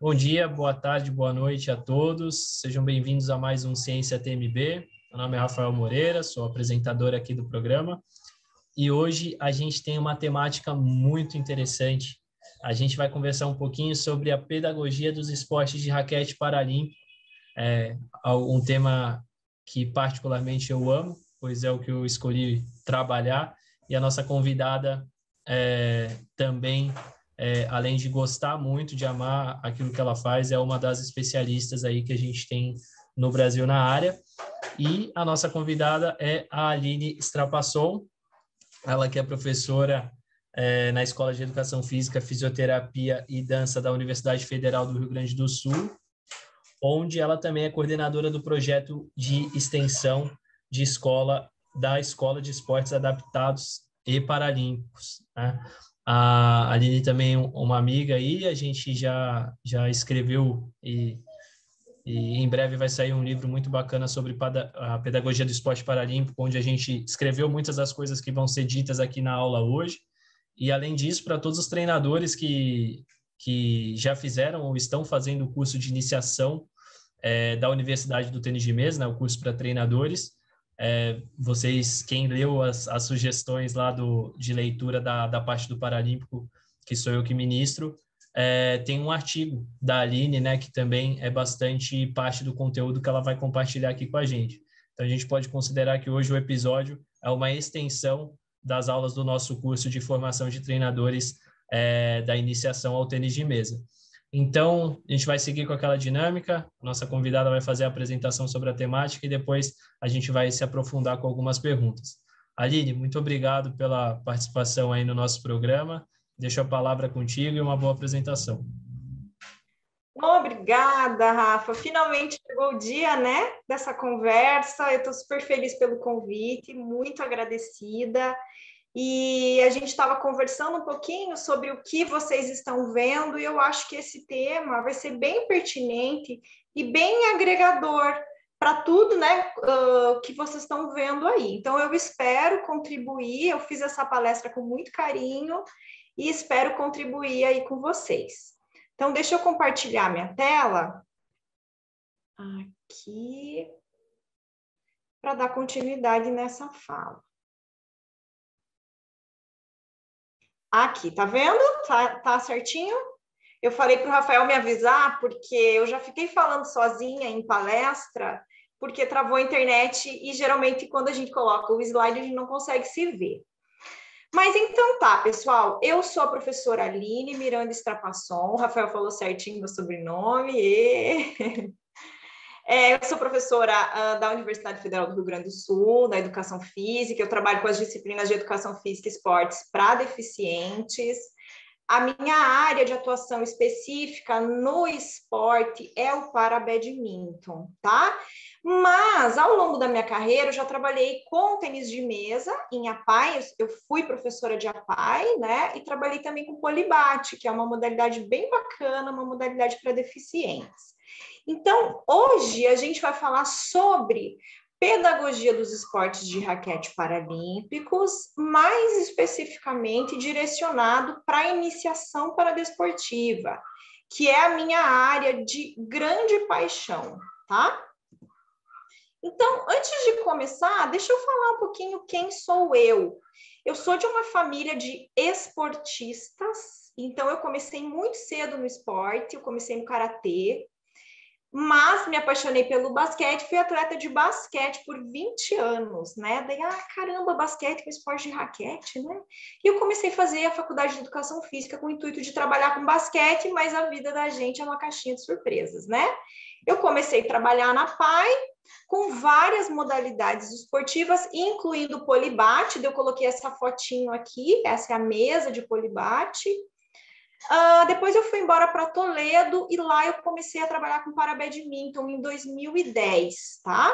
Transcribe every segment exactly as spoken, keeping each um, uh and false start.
Bom dia, boa tarde, boa noite a todos. Sejam bem-vindos a mais um Ciência T M B. Meu nome é Rafael Moreira, sou apresentador aqui do programa. E hoje a gente tem uma temática muito interessante. A gente vai conversar um pouquinho sobre a pedagogia dos esportes de raquete paralímpico. É um tema que particularmente eu amo, pois é o que eu escolhi trabalhar. E a nossa convidada é, também... É, além de gostar muito, de amar aquilo que ela faz, é uma das especialistas aí que a gente tem no Brasil na área. E a nossa convidada é a Aline Strapasson, ela que é professora é, na Escola de Educação Física, Fisioterapia e Dança da Universidade Federal do Rio Grande do Sul, onde ela também é coordenadora do projeto de extensão de escola da Escola de Esportes Adaptados e Paralímpicos, né? A Aline também é uma amiga aí, a gente já, já escreveu e, e em breve vai sair um livro muito bacana sobre a pedagogia do esporte paralímpico, onde a gente escreveu muitas das coisas que vão ser ditas aqui na aula hoje. E além disso, para todos os treinadores que, que já fizeram ou estão fazendo o curso de iniciação é, da Universidade do Tênis de Mês, né, o curso para treinadores, É, vocês, quem leu as, as sugestões lá do, de leitura da, da parte do Paralímpico, que sou eu que ministro, é, tem um artigo da Aline, né, que também é bastante parte do conteúdo que ela vai compartilhar aqui com a gente. Então, a gente pode considerar que hoje o episódio é uma extensão das aulas do nosso curso de formação de treinadores é, da iniciação ao tênis de mesa. Então, a gente vai seguir com aquela dinâmica, nossa convidada vai fazer a apresentação sobre a temática e depois a gente vai se aprofundar com algumas perguntas. Aline, muito obrigado pela participação aí no nosso programa, deixo a palavra contigo e uma boa apresentação. Obrigada, Rafa, finalmente chegou o dia, né, dessa conversa, eu estou super feliz pelo convite, muito agradecida. E a gente estava conversando um pouquinho sobre o que vocês estão vendo, e eu acho que esse tema vai ser bem pertinente e bem agregador para tudo, né, uh, que vocês estão vendo aí. Então, eu espero contribuir, eu fiz essa palestra com muito carinho e espero contribuir aí com vocês. Então, deixa eu compartilhar minha tela aqui para dar continuidade nessa fala. Aqui, tá vendo? Tá, tá certinho? Eu falei para o Rafael me avisar, porque eu já fiquei falando sozinha em palestra, porque travou a internet e geralmente quando a gente coloca o slide a gente não consegue se ver. Mas então tá, pessoal, eu sou a professora Aline Miranda Strapasson, o Rafael falou certinho meu sobrenome, e... É, eu sou professora uh, da Universidade Federal do Rio Grande do Sul, da Educação Física, eu trabalho com as disciplinas de Educação Física e Esportes para deficientes. A minha área de atuação específica no esporte é o Parabadminton, tá? Mas, ao longo da minha carreira, eu já trabalhei com tênis de mesa em A P A I, eu fui professora de A P A I, né? E trabalhei também com polibate, que é uma modalidade bem bacana, uma modalidade para deficientes. Então, hoje a gente vai falar sobre pedagogia dos esportes de raquete paralímpicos, mais especificamente direcionado para a iniciação paradesportiva, que é a minha área de grande paixão, tá? Então, antes de começar, deixa eu falar um pouquinho quem sou eu. Eu sou de uma família de esportistas, então eu comecei muito cedo no esporte, eu comecei no karatê, mas me apaixonei pelo basquete, fui atleta de basquete por vinte anos, né? Daí, ah, caramba, basquete com esporte de raquete, né? E eu comecei a fazer a faculdade de educação física com o intuito de trabalhar com basquete, mas a vida da gente é uma caixinha de surpresas, né? Eu comecei a trabalhar na APAI com várias modalidades esportivas, incluindo o polibate, eu coloquei essa fotinho aqui, essa é a mesa de polibate. Uh, depois eu fui embora para Toledo e lá eu comecei a trabalhar com Parabadminton em dois mil e dez, tá?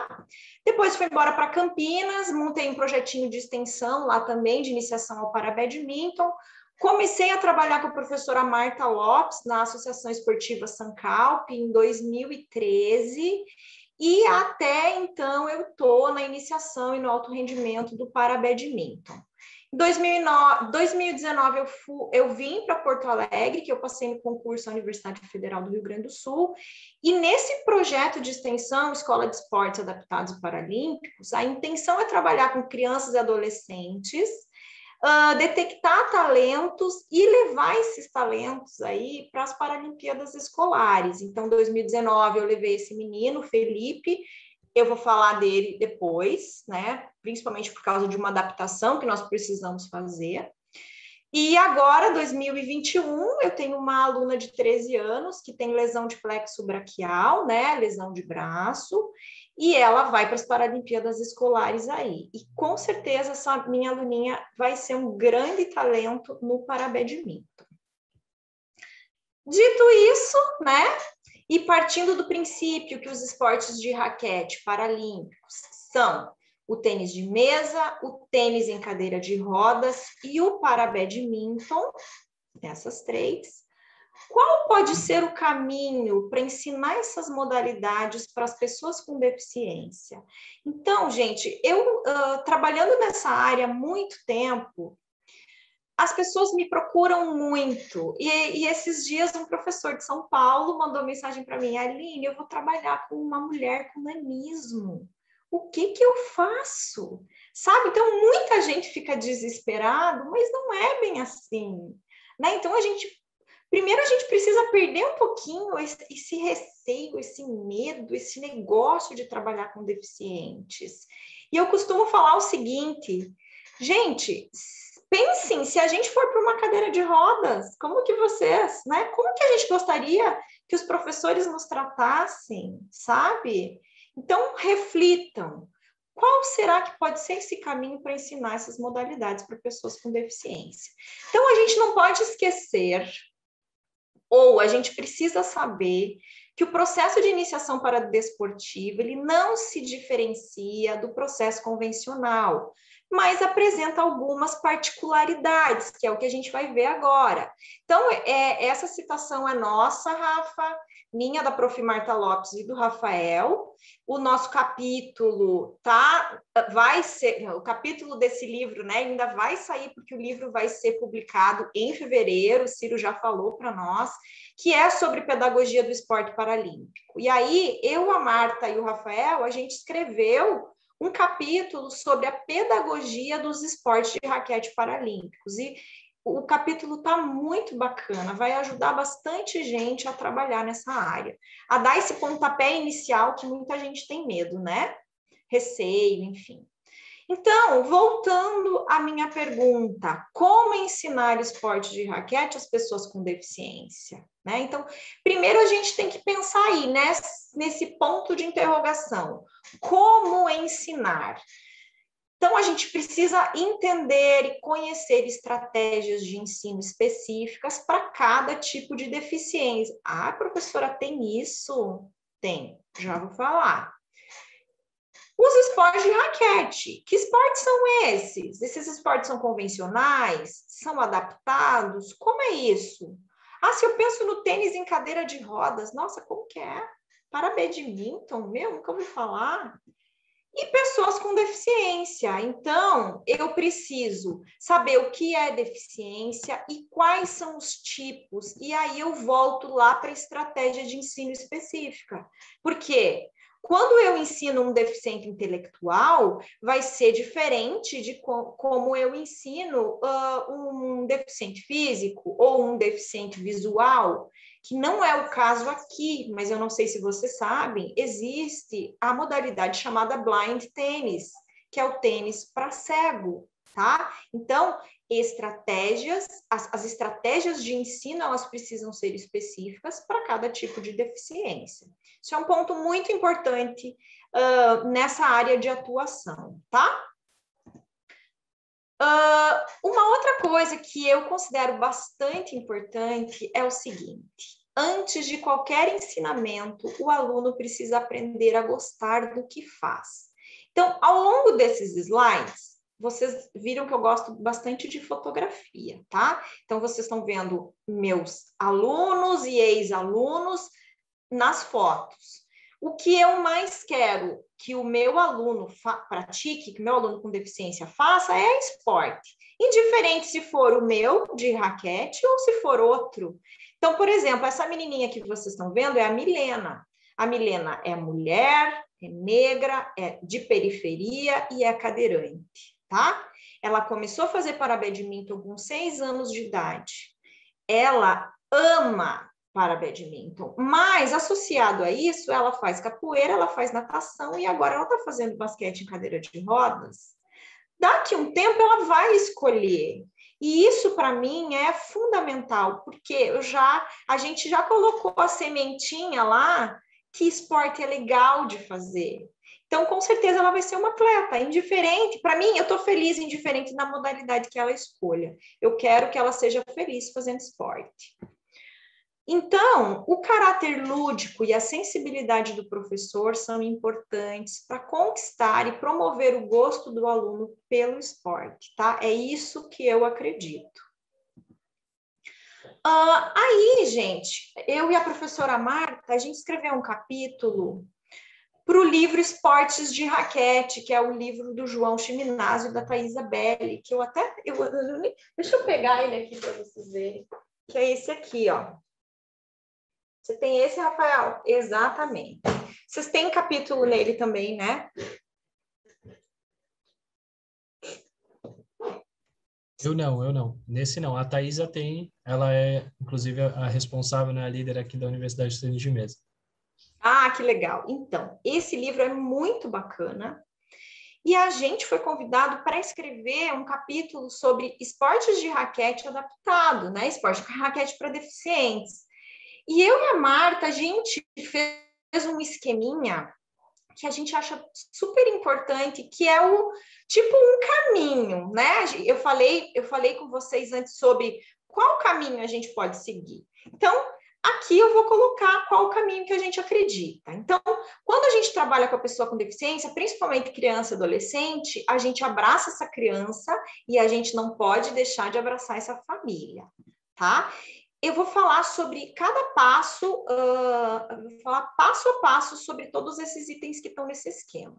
Depois fui embora para Campinas, montei um projetinho de extensão lá também, de iniciação ao Parabadminton. Comecei a trabalhar com a professora Marta Lopes na Associação Esportiva Sancalp em dois mil e treze e até então eu tô na iniciação e no alto rendimento do Parabadminton. Em dois mil e dezenove, eu, fui, eu vim para Porto Alegre, que eu passei no concurso da Universidade Federal do Rio Grande do Sul, e nesse projeto de extensão, Escola de Esportes Adaptados e Paralímpicos, a intenção é trabalhar com crianças e adolescentes, uh, detectar talentos e levar esses talentos aí para as Paralimpíadas Escolares. Então, em dois mil e dezenove, eu levei esse menino, Felipe. Eu vou falar dele depois, né? Principalmente por causa de uma adaptação que nós precisamos fazer. E agora, dois mil e vinte e um, eu tenho uma aluna de treze anos que tem lesão de plexo braquial, né? Lesão de braço, e ela vai para as Paralimpíadas Escolares aí. E com certeza essa minha aluninha vai ser um grande talento no Parabadminton. Dito isso, né? E partindo do princípio que os esportes de raquete paralímpicos são o tênis de mesa, o tênis em cadeira de rodas e o parabadminton, essas três, qual pode ser o caminho para ensinar essas modalidades para as pessoas com deficiência? Então, gente, eu uh, trabalhando nessa área há muito tempo, as pessoas me procuram muito, e, e esses dias um professor de São Paulo mandou mensagem para mim: Aline, eu vou trabalhar com uma mulher com nanismo, o que que eu faço? Sabe, então muita gente fica desesperado, mas não é bem assim, né? Então a gente, primeiro a gente precisa perder um pouquinho esse, esse receio, esse medo, esse negócio de trabalhar com deficientes. E eu costumo falar o seguinte, gente, pensem, se a gente for para uma cadeira de rodas, como que vocês, né? Como que a gente gostaria que os professores nos tratassem, sabe? Então, reflitam. Qual será que pode ser esse caminho para ensinar essas modalidades para pessoas com deficiência? Então, a gente não pode esquecer, ou a gente precisa saber, que o processo de iniciação paradesportiva, ele não se diferencia do processo convencional, mas apresenta algumas particularidades, que é o que a gente vai ver agora. Então, é, essa citação é nossa, Rafa, minha, da prof Marta Lopes e do Rafael. O nosso capítulo tá, vai ser, o capítulo desse livro, né, ainda vai sair, porque o livro vai ser publicado em fevereiro, o Ciro já falou para nós, que é sobre pedagogia do esporte paralímpico. E aí, eu, a Marta e o Rafael, a gente escreveu um capítulo sobre a pedagogia dos esportes de raquete paralímpicos. E o capítulo está muito bacana, vai ajudar bastante gente a trabalhar nessa área, a dar esse pontapé inicial que muita gente tem medo, né? Receio, enfim. Então, voltando à minha pergunta, como ensinar esporte de raquete às pessoas com deficiência? Né? Então, primeiro a gente tem que pensar aí, né, nesse ponto de interrogação. Como ensinar? Então, a gente precisa entender e conhecer estratégias de ensino específicas para cada tipo de deficiência. Ah, professora, tem isso? Tem, já vou falar. Os esportes de raquete, que esportes são esses? Esses esportes são convencionais? São adaptados? Como é isso? Ah, se eu penso no tênis em cadeira de rodas, nossa, como que é? Parabadminton, meu, nunca ouvi falar. E pessoas com deficiência, então eu preciso saber o que é deficiência e quais são os tipos, e aí eu volto lá para a estratégia de ensino específica, porque quando eu ensino um deficiente intelectual, vai ser diferente de co- como eu ensino uh, um deficiente físico ou um deficiente visual, que não é o caso aqui, mas eu não sei se vocês sabem, existe a modalidade chamada blind tennis, que é o tênis para cego, tá? Então, estratégias, as, as estratégias de ensino, elas precisam ser específicas para cada tipo de deficiência. Isso é um ponto muito importante uh, nessa área de atuação, tá? Uh, uma outra coisa que eu considero bastante importante é o seguinte: antes de qualquer ensinamento, o aluno precisa aprender a gostar do que faz. Então, ao longo desses slides, vocês viram que eu gosto bastante de fotografia, tá? Então, vocês estão vendo meus alunos e ex-alunos nas fotos. O que eu mais quero que o meu aluno pratique, que o meu aluno com deficiência faça, é esporte. indiferente se for o meu de raquete ou se for outro. Então, por exemplo, essa menininha que vocês estão vendo é a Milena. A Milena é mulher, é negra, é de periferia e é cadeirante, tá? Ela começou a fazer parabadminton com seis anos de idade. Ela ama parabadminton, mas associado a isso, ela faz capoeira, ela faz natação e agora ela tá fazendo basquete em cadeira de rodas. Daqui a um tempo ela vai escolher. E isso para mim é fundamental, porque eu já, a gente já colocou a sementinha lá que esporte é legal de fazer. Então, com certeza, ela vai ser uma atleta indiferente. Para mim, eu estou feliz indiferente da modalidade que ela escolha. Eu quero que ela seja feliz fazendo esporte. Então, o caráter lúdico e a sensibilidade do professor são importantes para conquistar e promover o gosto do aluno pelo esporte, tá? É isso que eu acredito. Uh, aí, gente, eu e a professora Marta, a gente escreveu um capítulo para o livro Esportes de Raquete, que é o livro do João Chiminazio e da Thaisa Belli, que eu até... Eu, deixa eu pegar ele aqui para vocês verem, que é esse aqui, ó. Você tem esse, Rafael? Exatamente. Vocês têm capítulo nele também, né? Eu não, eu não. Nesse não. A Thaisa tem, ela é, inclusive, a responsável, né, a líder aqui da Universidade do Tênis de Mês. Ah, que legal. Então, esse livro é muito bacana. E a gente foi convidado para escrever um capítulo sobre esportes de raquete adaptado, né? Esporte de raquete para deficientes. E eu e a Marta, a gente fez um esqueminha que a gente acha super importante, que é o tipo um caminho, né? Eu falei, eu falei com vocês antes sobre qual caminho a gente pode seguir. Então, aqui eu vou colocar qual o caminho que a gente acredita. Então, quando a gente trabalha com a pessoa com deficiência, principalmente criança e adolescente, a gente abraça essa criança e a gente não pode deixar de abraçar essa família, tá? Eu vou falar sobre cada passo, uh, vou falar passo a passo sobre todos esses itens que estão nesse esquema.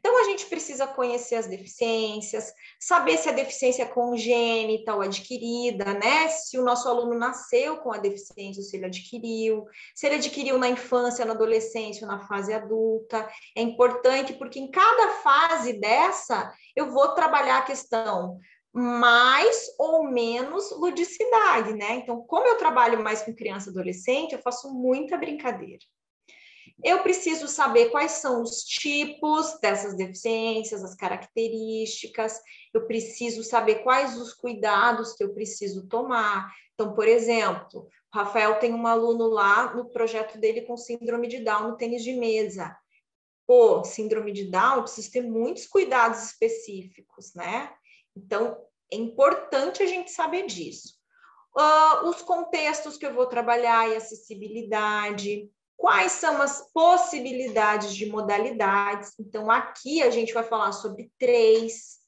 Então, a gente precisa conhecer as deficiências, saber se a deficiência é congênita ou adquirida, né? Se o nosso aluno nasceu com a deficiência ou se ele adquiriu, se ele adquiriu na infância, na adolescência ou na fase adulta. É importante porque em cada fase dessa, eu vou trabalhar a questão... mais ou menos ludicidade, né? Então, como eu trabalho mais com criança e adolescente, eu faço muita brincadeira. Eu preciso saber quais são os tipos dessas deficiências, as características, eu preciso saber quais os cuidados que eu preciso tomar. Então, por exemplo, o Rafael tem um aluno lá no projeto dele com síndrome de Down no tênis de mesa. Pô, síndrome de Down, eu preciso ter muitos cuidados específicos, né? Então, é importante a gente saber disso. Uh, os contextos que eu vou trabalhar e acessibilidade, quais são as possibilidades de modalidades. Então, aqui a gente vai falar sobre três.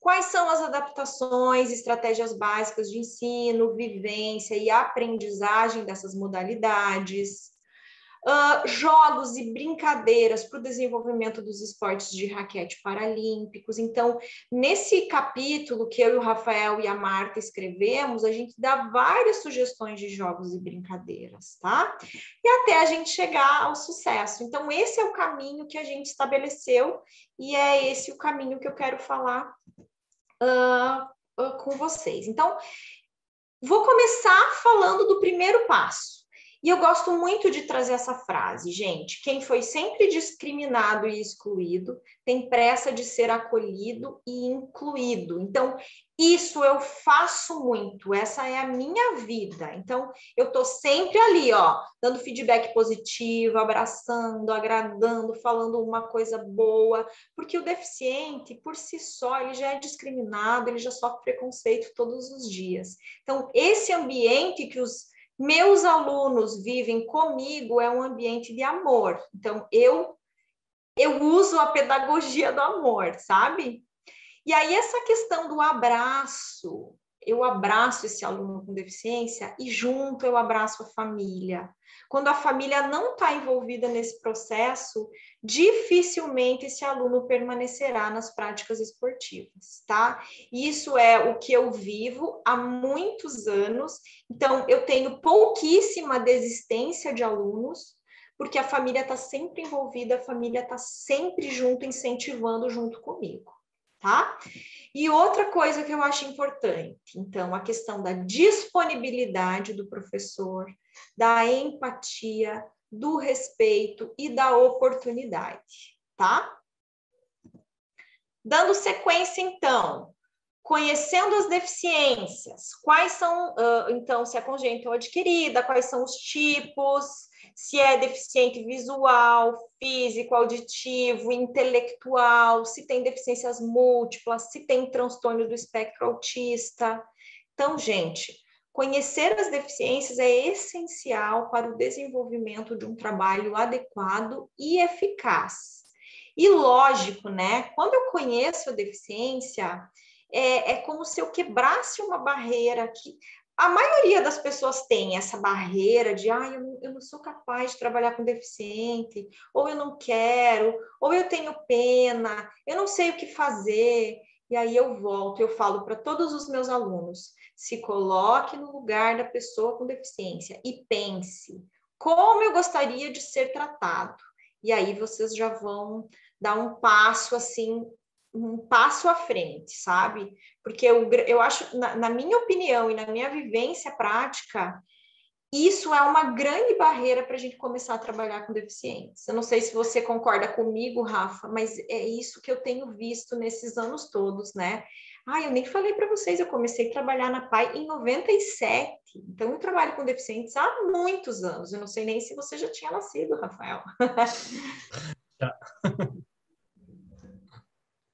Quais são as adaptações, estratégias básicas de ensino, vivência e aprendizagem dessas modalidades. Uh, jogos e brincadeiras para o desenvolvimento dos esportes de raquete paralímpicos. Então, nesse capítulo que eu e o Rafael e a Marta escrevemos, a gente dá várias sugestões de jogos e brincadeiras, tá? E até a gente chegar ao sucesso. Então, esse é o caminho que a gente estabeleceu e é esse o caminho que eu quero falar uh, uh, com vocês. Então, vou começar falando do primeiro passo. E eu gosto muito de trazer essa frase, gente. Quem foi sempre discriminado e excluído tem pressa de ser acolhido e incluído. Então, isso eu faço muito. Essa é a minha vida. Então, eu tô sempre ali, ó, dando feedback positivo, abraçando, agradando, falando uma coisa boa. Porque o deficiente, por si só, ele já é discriminado, ele já sofre preconceito todos os dias. Então, esse ambiente que os meus alunos vivem comigo é um ambiente de amor. Então, eu, eu uso a pedagogia do amor, sabe? E aí, essa questão do abraço. Eu abraço esse aluno com deficiência e junto eu abraço a família. Quando a família não está envolvida nesse processo, dificilmente esse aluno permanecerá nas práticas esportivas, tá? Isso é o que eu vivo há muitos anos. Então, eu tenho pouquíssima desistência de alunos, porque a família está sempre envolvida, a família está sempre junto, incentivando junto comigo, tá? E outra coisa que eu acho importante, então, a questão da disponibilidade do professor, da empatia, do respeito e da oportunidade, tá? Dando sequência, então, conhecendo as deficiências, quais são, uh, então, se é congênita ou adquirida, quais são os tipos, se é deficiente visual, físico, auditivo, intelectual, se tem deficiências múltiplas, se tem transtorno do espectro autista. Então, gente, conhecer as deficiências é essencial para o desenvolvimento de um trabalho adequado e eficaz. E lógico, né? Quando eu conheço a deficiência, é, é como se eu quebrasse uma barreira que... A maioria das pessoas tem essa barreira de, ah, eu, eu não sou capaz de trabalhar com deficiente, ou eu não quero, ou eu tenho pena, eu não sei o que fazer. E aí eu volto, eu falo para todos os meus alunos, se coloque no lugar da pessoa com deficiência e pense, como eu gostaria de ser tratado? E aí vocês já vão dar um passo assim, um passo à frente, sabe? Porque eu, eu acho, na, na minha opinião e na minha vivência prática, isso é uma grande barreira para a gente começar a trabalhar com deficientes. Eu não sei se você concorda comigo, Rafa, mas é isso que eu tenho visto nesses anos todos, né? Ah, eu nem falei para vocês, eu comecei a trabalhar na APAI em noventa e sete, então eu trabalho com deficientes há muitos anos, eu não sei nem se você já tinha nascido, Rafael. Tá.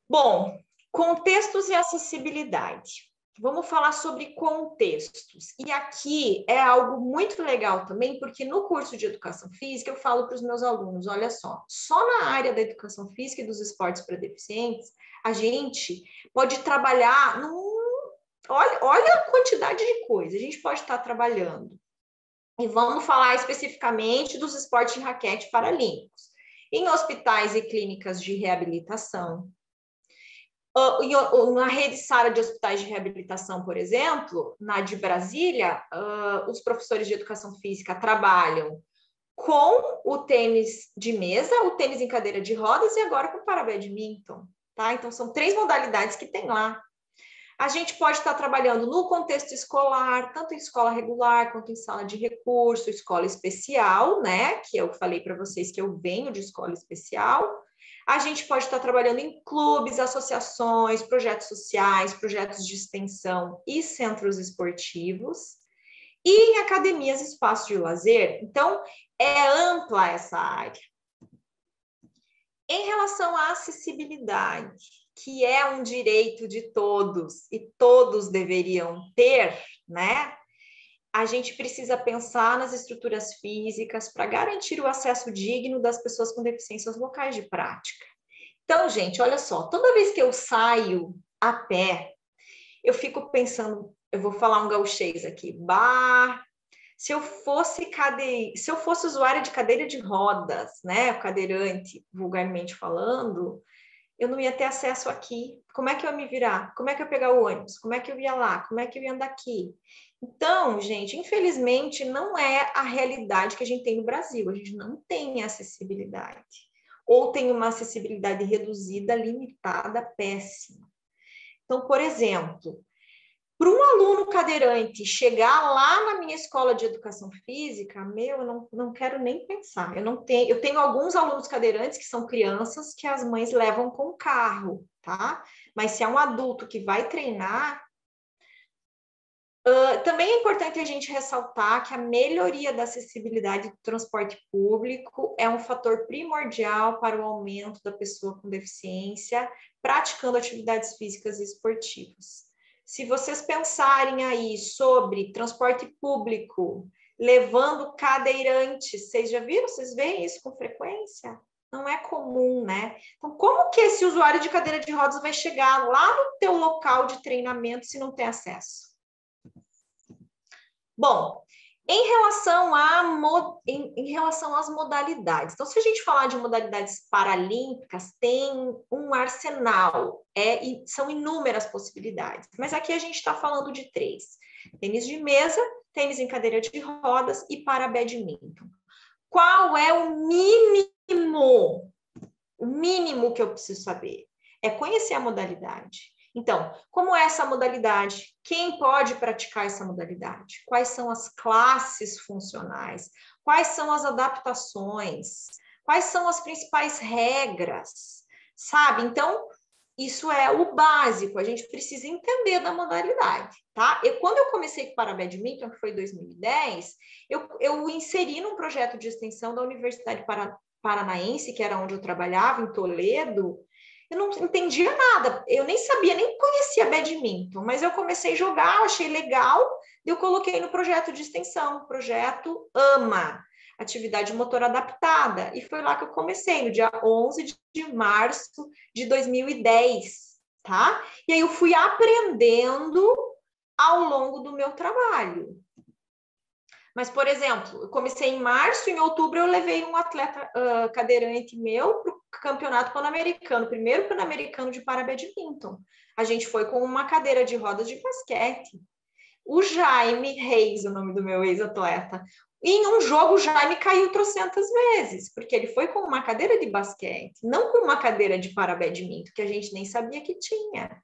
Bom, contextos e acessibilidade. Vamos falar sobre contextos. E aqui é algo muito legal também, porque no curso de Educação Física eu falo para os meus alunos, olha só, só na área da Educação Física e dos esportes para deficientes, a gente pode trabalhar num... Olha, olha a quantidade de coisa, a gente pode estar trabalhando. E vamos falar especificamente dos esportes de raquete paralímpicos. Em hospitais e clínicas de reabilitação, na rede Sara de hospitais de reabilitação, por exemplo, na de Brasília, uh, os professores de educação física trabalham com o tênis de mesa, o tênis em cadeira de rodas e agora com o parabadminton, tá? Então, são três modalidades que tem lá. A gente pode estar trabalhando no contexto escolar, tanto em escola regular quanto em sala de recurso, escola especial, né? Que eu falei para vocês que eu venho de escola especial. A gente pode estar trabalhando em clubes, associações, projetos sociais, projetos de extensão e centros esportivos. E em academias e espaços de lazer. Então, é ampla essa área. Em relação à acessibilidade, que é um direito de todos e todos deveriam ter, né? A gente precisa pensar nas estruturas físicas para garantir o acesso digno das pessoas com deficiências locais de prática. Então, gente, olha só, toda vez que eu saio a pé, eu fico pensando, eu vou falar um gauchês aqui, bah, se eu fosse cade... se eu fosse usuário de cadeira de rodas, né, cadeirante, vulgarmente falando, eu não ia ter acesso aqui. Como é que eu ia me virar? Como é que eu ia pegar o ônibus? Como é que eu ia lá? Como é que eu ia andar aqui? Então, gente, infelizmente, não é a realidade que a gente tem no Brasil. A gente não tem acessibilidade. Ou tem uma acessibilidade reduzida, limitada, péssima. Então, por exemplo, para um aluno cadeirante chegar lá na minha escola de educação física, meu, eu não, não quero nem pensar. Eu, não tenho, eu tenho alguns alunos cadeirantes que são crianças que as mães levam com carro, tá? Mas se é um adulto que vai treinar... Uh, também é importante a gente ressaltar que a melhoria da acessibilidade do transporte público é um fator primordial para o aumento da pessoa com deficiência praticando atividades físicas e esportivas. Se vocês pensarem aí sobre transporte público, levando cadeirantes, vocês já viram? Vocês veem isso com frequência? Não é comum, né? Então, como que esse usuário de cadeira de rodas vai chegar lá no teu local de treinamento se não tem acesso? Bom, Em relação, a, em, em relação às modalidades, então se a gente falar de modalidades paralímpicas, tem um arsenal, é, e são inúmeras possibilidades, mas aqui a gente está falando de três: tênis de mesa, tênis em cadeira de rodas e parabadminton. Qual é o mínimo, o mínimo que eu preciso saber? É conhecer a modalidade. Então, como é essa modalidade? Quem pode praticar essa modalidade? Quais são as classes funcionais? Quais são as adaptações? Quais são as principais regras? Sabe? Então, isso é o básico, a gente precisa entender da modalidade, tá? Eu, quando eu comecei com Parabadminton, que foi em dois mil e dez, eu, eu inseri num projeto de extensão da Universidade Paranaense, que era onde eu trabalhava, em Toledo. Eu não entendia nada, eu nem sabia, nem conhecia badminton, mas eu comecei a jogar, achei legal, eu coloquei no projeto de extensão, o projeto AMA, Atividade Motor Adaptada, e foi lá que eu comecei, no dia onze de março de dois mil e dez, tá? E aí eu fui aprendendo ao longo do meu trabalho. Mas, por exemplo, eu comecei em março, em outubro eu levei um atleta uh, cadeirante meu para o Campeonato Pan-Americano, primeiro Pan-Americano de Parabadminton. A gente foi com uma cadeira de rodas de basquete. O Jaime Reis, o nome do meu ex-atleta. Em um jogo, o Jaime caiu trocentas vezes, porque ele foi com uma cadeira de basquete, não com uma cadeira de parabadminton, que a gente nem sabia que tinha,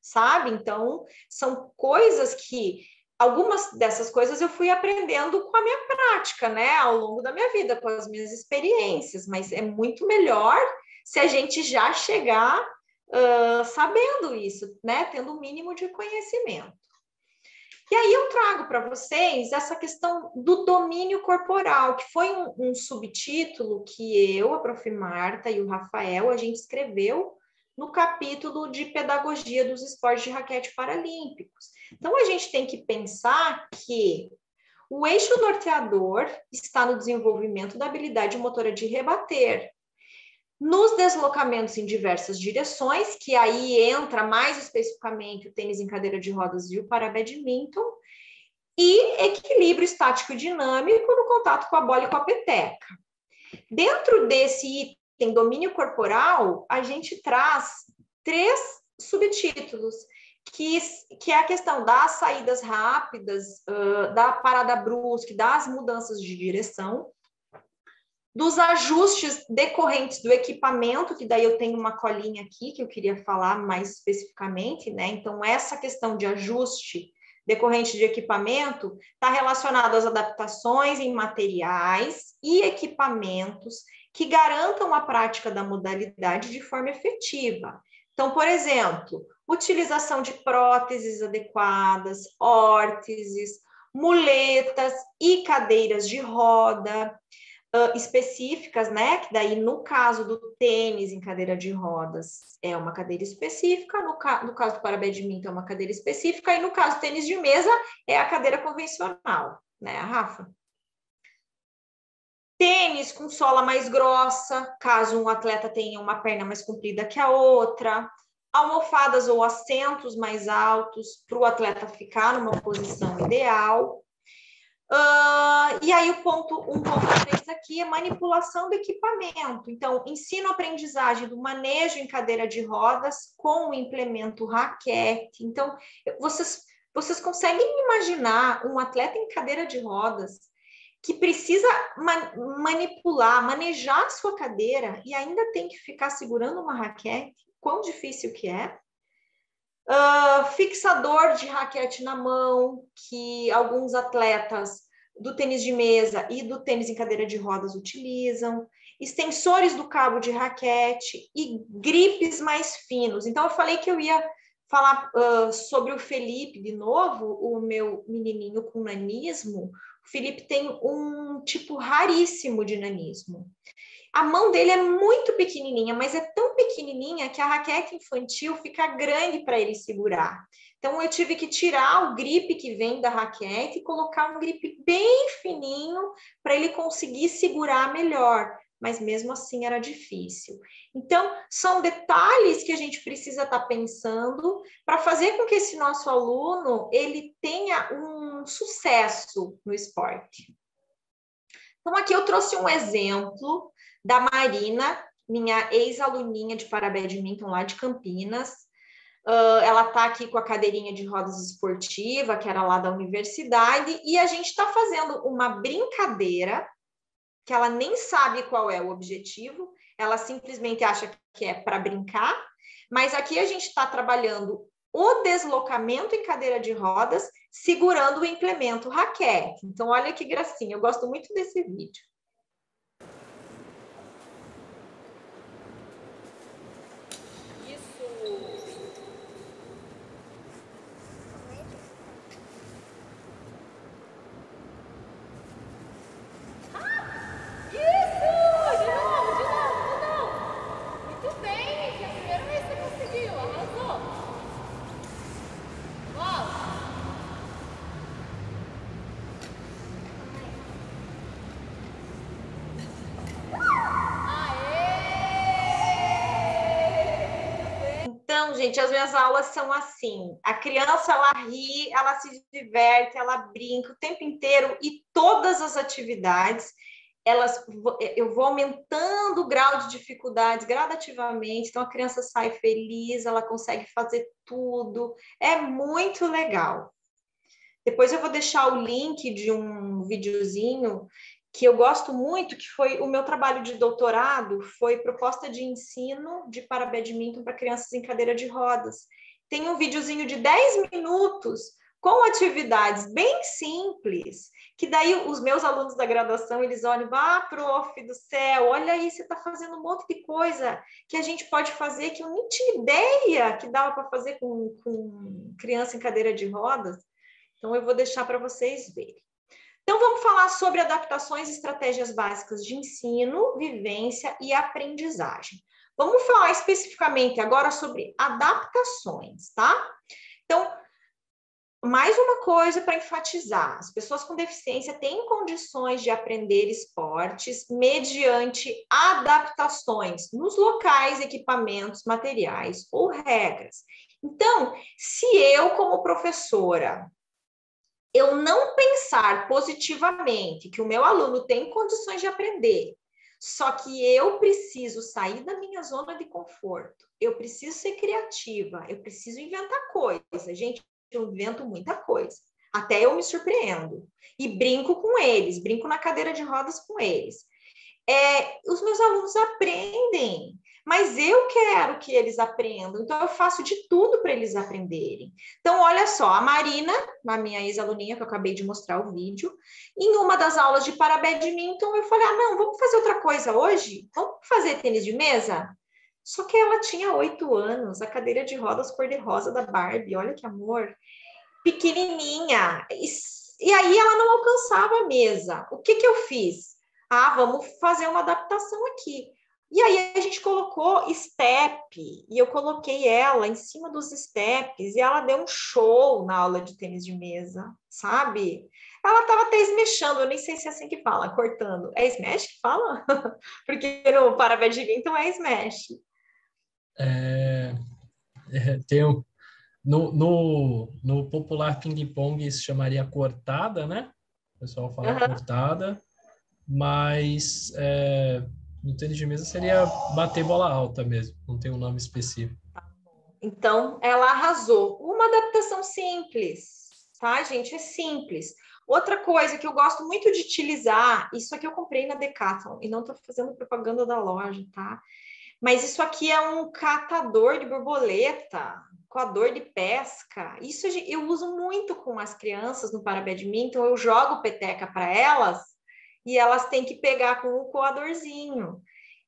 sabe? Então, são coisas que... Algumas dessas coisas eu fui aprendendo com a minha prática, né? Ao longo da minha vida, com as minhas experiências. Mas é muito melhor se a gente já chegar uh, sabendo isso, né? Tendo o mínimo de conhecimento. E aí eu trago para vocês essa questão do domínio corporal, que foi um, um subtítulo que eu, a prof Marta e o Rafael, a gente escreveu no capítulo de Pedagogia dos Esportes de Raquete Paralímpicos. Então, a gente tem que pensar que o eixo norteador está no desenvolvimento da habilidade motora de rebater, nos deslocamentos em diversas direções, que aí entra mais especificamente o tênis em cadeira de rodas e o parabadminton, e equilíbrio estático e dinâmico no contato com a bola e com a peteca. Dentro desse item domínio corporal, a gente traz três subtítulos, Que, que é a questão das saídas rápidas, uh, da parada brusca, das mudanças de direção, dos ajustes decorrentes do equipamento, que daí eu tenho uma colinha aqui que eu queria falar mais especificamente, né? Então, essa questão de ajuste decorrente de equipamento está relacionada às adaptações em materiais e equipamentos que garantam a prática da modalidade de forma efetiva. Então, por exemplo, utilização de próteses adequadas, órteses, muletas e cadeiras de roda uh, específicas, né? Que daí, no caso do tênis em cadeira de rodas, é uma cadeira específica, no, ca no caso do parabadminton é uma cadeira específica, e no caso do tênis de mesa é a cadeira convencional, né, Rafa? Tênis com sola mais grossa, caso um atleta tenha uma perna mais comprida que a outra. Almofadas ou assentos mais altos para o atleta ficar numa posição ideal. Uh, e aí o ponto um ponto três aqui é manipulação do equipamento. Então, ensino-aprendizagem do manejo em cadeira de rodas com o implemento raquete. Então, vocês, vocês conseguem imaginar um atleta em cadeira de rodas que precisa man- manipular, manejar a sua cadeira e ainda tem que ficar segurando uma raquete? Quão difícil que é. Uh, fixador de raquete na mão, que alguns atletas do tênis de mesa e do tênis em cadeira de rodas utilizam. Extensores do cabo de raquete e gripes mais finos. Então, eu falei que eu ia falar uh, sobre o Felipe de novo, o meu menininho com nanismo. O Felipe tem um tipo raríssimo de nanismo. A mão dele é muito pequenininha, mas é tão pequenininha que a raquete infantil fica grande para ele segurar. Então, eu tive que tirar o grip que vem da raquete e colocar um grip bem fininho para ele conseguir segurar melhor. mas mesmo assim era difícil. Então, são detalhes que a gente precisa estar pensando para fazer com que esse nosso aluno ele tenha um sucesso no esporte. Então, aqui eu trouxe um exemplo da Marina, minha ex-aluninha de Parabadminton lá de Campinas. Uh, ela está aqui com a cadeirinha de rodas esportiva, que era lá da universidade, e a gente está fazendo uma brincadeira que ela nem sabe qual é o objetivo, ela simplesmente acha que é para brincar, mas aqui a gente está trabalhando o deslocamento em cadeira de rodas, segurando o implemento raquete. Então, olha que gracinha, eu gosto muito desse vídeo. Gente, as minhas aulas são assim, a criança, ela ri, ela se diverte, ela brinca o tempo inteiro e todas as atividades, elas, eu vou aumentando o grau de dificuldades gradativamente, então a criança sai feliz, ela consegue fazer tudo, é muito legal. Depois eu vou deixar o link de um videozinho que eu gosto muito, que foi o meu trabalho de doutorado, foi proposta de ensino de parabadminton para crianças em cadeira de rodas. Tem um videozinho de dez minutos com atividades bem simples, que daí os meus alunos da graduação, eles olham, ah, prof do céu, olha aí, você está fazendo um monte de coisa que a gente pode fazer, que eu nem tinha ideia que dava para fazer com, com criança em cadeira de rodas. Então, eu vou deixar para vocês verem. Então, vamos falar sobre adaptações e estratégias básicas de ensino, vivência e aprendizagem. Vamos falar especificamente agora sobre adaptações, tá? Então, mais uma coisa para enfatizar. As pessoas com deficiência têm condições de aprender esportes mediante adaptações nos locais, equipamentos, materiais ou regras. Então, se eu, como professora, eu não pensar positivamente que o meu aluno tem condições de aprender, só que eu preciso sair da minha zona de conforto, eu preciso ser criativa, eu preciso inventar coisa. Gente, eu invento muita coisa, até eu me surpreendo. E brinco com eles, brinco na cadeira de rodas com eles. É, os meus alunos aprendem, mas eu quero que eles aprendam, então eu faço de tudo para eles aprenderem. Então, olha só, a Marina, a minha ex-aluninha que eu acabei de mostrar o vídeo, em uma das aulas de parabadminton, eu falei, ah, não, vamos fazer outra coisa hoje? Vamos fazer tênis de mesa? Só que ela tinha oito anos, a cadeira de rodas cor-de-rosa da Barbie, olha que amor, pequenininha, e, e aí ela não alcançava a mesa. O que que eu fiz? Ah, vamos fazer uma adaptação aqui. E aí a gente colocou step, e eu coloquei ela em cima dos steps, e ela deu um show na aula de tênis de mesa, sabe? Ela estava até esmechando, eu nem sei se é assim que fala, cortando. É smash que fala? Porque no parabadminton é smash. É, é, tem um, no, no, no popular ping-pong isso chamaria cortada, né? O pessoal fala uhum. cortada, mas... É... No tênis de mesa seria bater bola alta mesmo, não tem um nome específico. Então, ela arrasou. Uma adaptação simples, tá, gente? É simples. Outra coisa que eu gosto muito de utilizar, isso aqui eu comprei na Decathlon, e não tô fazendo propaganda da loja, tá? Mas isso aqui é um catador de borboleta, coador de pesca. Isso eu uso muito com as crianças no parabadminton, eu jogo peteca para elas, e elas têm que pegar com o coadorzinho.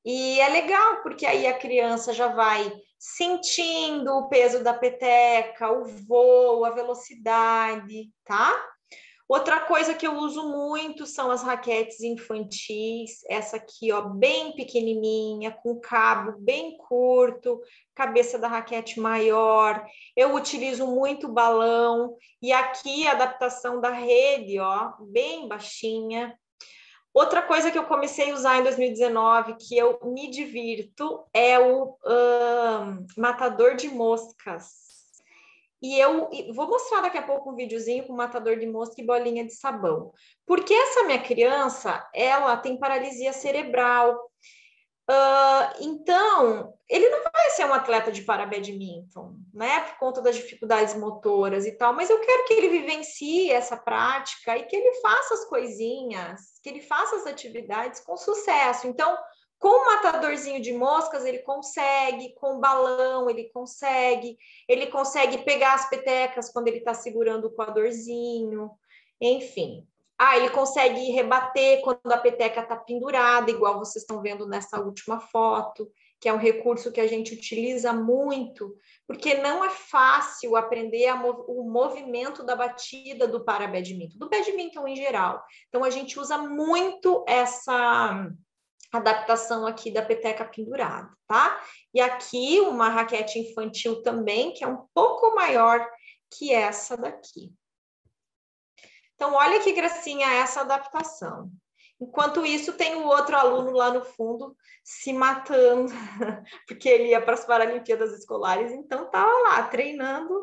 E é legal, porque aí a criança já vai sentindo o peso da peteca, o voo, a velocidade, tá? Outra coisa que eu uso muito são as raquetes infantis. Essa aqui, ó, bem pequenininha, com cabo bem curto, cabeça da raquete maior. Eu utilizo muito balão. E aqui a adaptação da rede, ó, bem baixinha. Outra coisa que eu comecei a usar em dois mil e dezenove, que eu me divirto, é o um, matador de moscas. E eu vou mostrar daqui a pouco um videozinho com matador de mosca e bolinha de sabão. Porque essa minha criança, ela tem paralisia cerebral. Uh, então, ele não vai ser um atleta de parabadminton, né? Por conta das dificuldades motoras e tal. Mas eu quero que ele vivencie essa prática e que ele faça as coisinhas, que ele faça as atividades com sucesso. Então, com o matadorzinho de moscas, ele consegue, com o balão, ele consegue, ele consegue pegar as petecas quando ele está segurando o coadorzinho, enfim. Ah, ele consegue rebater quando a peteca está pendurada, igual vocês estão vendo nessa última foto, que é um recurso que a gente utiliza muito, porque não é fácil aprender a mov- o movimento da batida do parabadminton, do badminton em geral. Então, a gente usa muito essa adaptação aqui da peteca pendurada, tá? E aqui uma raquete infantil também, que é um pouco maior que essa daqui. Então, olha que gracinha essa adaptação. Enquanto isso, tem o outro aluno lá no fundo se matando, porque ele ia para as Paralimpíadas Escolares, então estava lá treinando.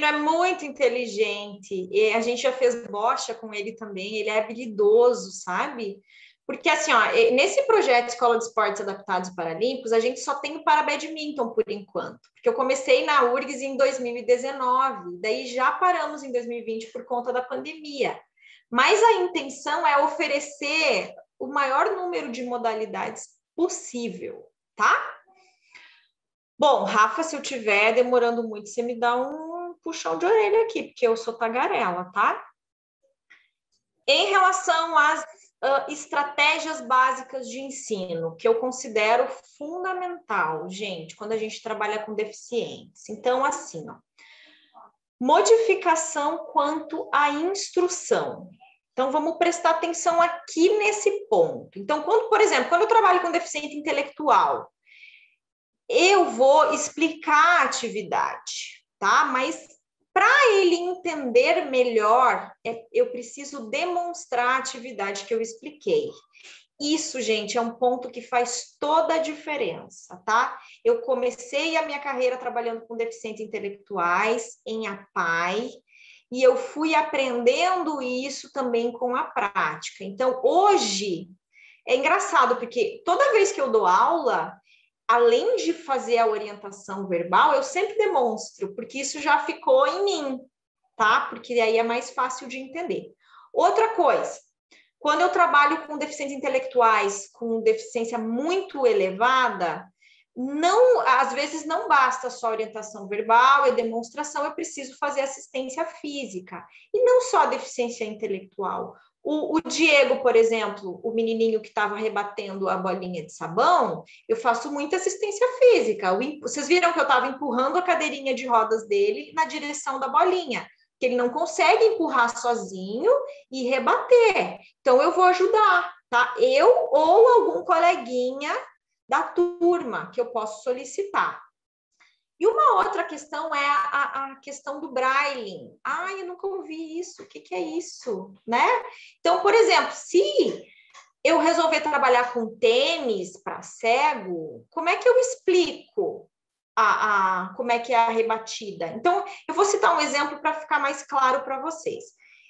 É muito inteligente, e a gente já fez bocha com ele também, ele é habilidoso, sabe? Porque assim, ó, nesse projeto Escola de Esportes Adaptados e Paralímpicos, a gente só tem o parabadminton por enquanto, porque eu comecei na U R G S em dois mil e dezenove, daí já paramos em dois mil e vinte por conta da pandemia, mas a intenção é oferecer o maior número de modalidades possível, tá? Bom, Rafa, se eu tiver demorando muito, você me dá um puxão de orelha aqui, porque eu sou tagarela, tá? Em relação às uh, estratégias básicas de ensino, que eu considero fundamental, gente, quando a gente trabalha com deficientes. Então, assim, ó, modificação quanto à instrução. Então, vamos prestar atenção aqui nesse ponto. Então, quando, por exemplo, quando eu trabalho com deficiente intelectual, eu vou explicar a atividade, tá? Mas para ele entender melhor, eu preciso demonstrar a atividade que eu expliquei. Isso, gente, é um ponto que faz toda a diferença, tá? Eu comecei a minha carreira trabalhando com deficientes intelectuais em A P A I e eu fui aprendendo isso também com a prática. Então, hoje, é engraçado porque toda vez que eu dou aula, além de fazer a orientação verbal, eu sempre demonstro, porque isso já ficou em mim, tá? Porque aí é mais fácil de entender. Outra coisa, quando eu trabalho com deficientes intelectuais, com deficiência muito elevada, não, às vezes não basta só orientação verbal e demonstração, eu preciso fazer assistência física. E não só deficiência intelectual. O, o Diego, por exemplo, o menininho que estava rebatendo a bolinha de sabão, eu faço muita assistência física. O, vocês viram que eu estava empurrando a cadeirinha de rodas dele na direção da bolinha, porque ele não consegue empurrar sozinho e rebater. Então, eu vou ajudar, tá? Eu ou algum coleguinha da turma que eu posso solicitar. E uma outra questão é a, a questão do braille. Ah, eu nunca ouvi isso. O que, que é isso, né? Então, por exemplo, se eu resolver trabalhar com tênis para cego, como é que eu explico a, a, como é que é a rebatida? Então, eu vou citar um exemplo para ficar mais claro para vocês.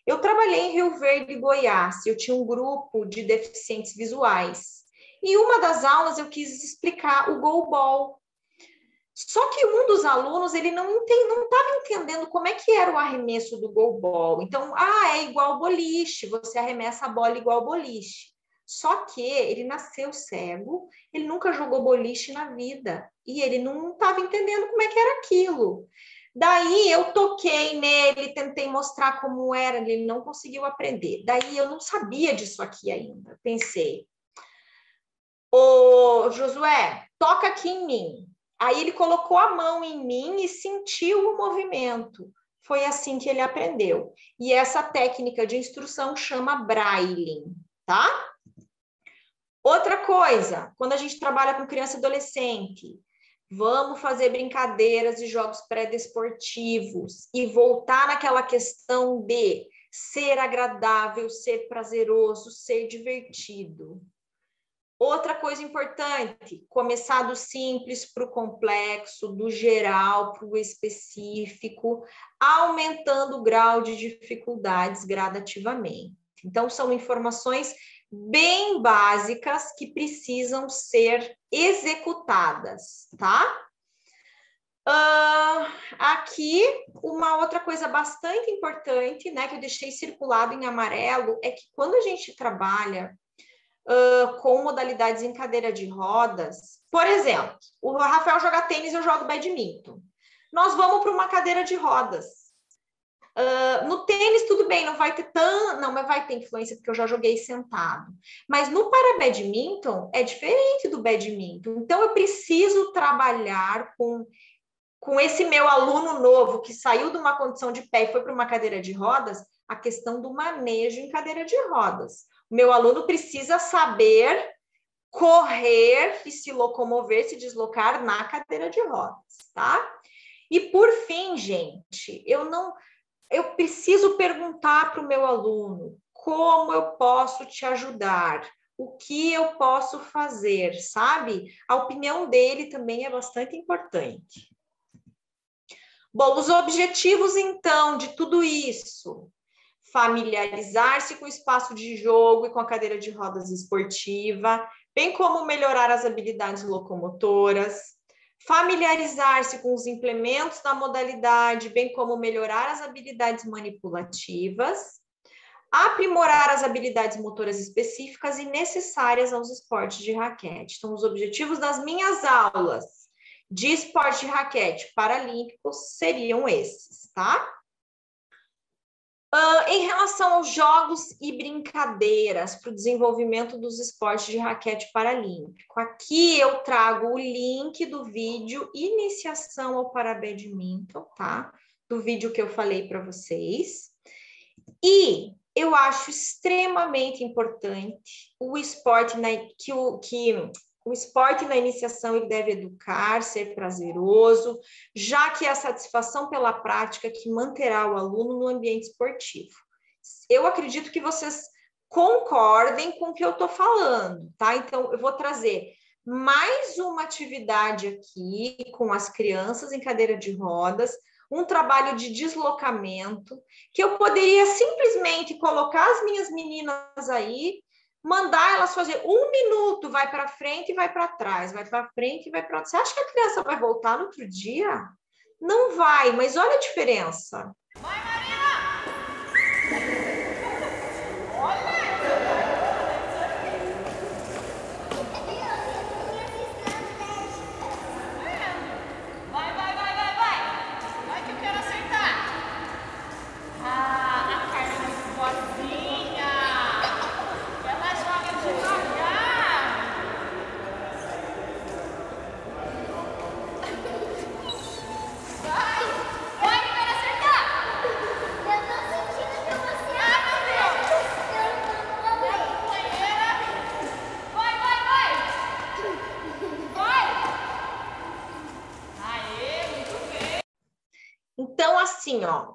Eu trabalhei em Rio Verde, Goiás. Eu tinha um grupo de deficientes visuais. E uma das aulas eu quis explicar o goalball. Só que um dos alunos, ele não estava entendendo como é que era o arremesso do goalball. Então, ah, é igual boliche, você arremessa a bola igual boliche. Só que ele nasceu cego, ele nunca jogou boliche na vida. E ele não estava entendendo como é que era aquilo. Daí eu toquei nele, tentei mostrar como era, ele não conseguiu aprender. Daí eu não sabia disso aqui ainda. Pensei, ô Josué, toca aqui em mim. Aí ele colocou a mão em mim e sentiu o movimento. Foi assim que ele aprendeu. E essa técnica de instrução chama braille, tá? Outra coisa, quando a gente trabalha com criança e adolescente, vamos fazer brincadeiras e jogos pré-desportivos e voltar naquela questão de ser agradável, ser prazeroso, ser divertido. Outra coisa importante, começar do simples para o complexo, do geral para o específico, aumentando o grau de dificuldades gradativamente. Então, são informações bem básicas que precisam ser executadas, tá? Uh, aqui, uma outra coisa bastante importante, né, que eu deixei circulado em amarelo, é que quando a gente trabalha uh, com modalidades em cadeira de rodas, por exemplo, o Rafael joga tênis, eu jogo badminton. Nós vamos para uma cadeira de rodas. Uh, no tênis, tudo bem, não vai ter tão... Não, mas vai ter influência, porque eu já joguei sentado. Mas no parabadminton, é diferente do badminton. Então, eu preciso trabalhar com, com esse meu aluno novo, que saiu de uma condição de pé e foi para uma cadeira de rodas, a questão do manejo em cadeira de rodas. O meu aluno precisa saber correr e se locomover, se deslocar na cadeira de rodas, tá? E por fim, gente, eu não... Eu preciso perguntar para o meu aluno como eu posso te ajudar, o que eu posso fazer, sabe? A opinião dele também é bastante importante. Bom, os objetivos, então, de tudo isso. Familiarizar-se com o espaço de jogo e com a cadeira de rodas esportiva, bem como melhorar as habilidades locomotoras, familiarizar-se com os implementos da modalidade, bem como melhorar as habilidades manipulativas, aprimorar as habilidades motoras específicas e necessárias aos esportes de raquete. Então, os objetivos das minhas aulas de esporte de raquete paralímpicos seriam esses, tá? Uh, em relação aos jogos e brincadeiras para o desenvolvimento dos esportes de raquete paralímpico, aqui eu trago o link do vídeo Iniciação ao Parabadminton, tá? Do vídeo que eu falei para vocês. E eu acho extremamente importante o esporte na, que, o, que o esporte na iniciação ele deve educar, ser prazeroso, já que é a satisfação pela prática que manterá o aluno no ambiente esportivo. Eu acredito que vocês concordem com o que eu estou falando, tá? Então, eu vou trazer mais uma atividade aqui com as crianças em cadeira de rodas, um trabalho de deslocamento, que eu poderia simplesmente colocar as minhas meninas aí, mandar elas fazer um minuto, vai para frente e vai para trás, vai para frente e vai para trás. Você acha que a criança vai voltar no outro dia? Não vai, mas olha a diferença. Vai, Marina! Olha! Assim, ó,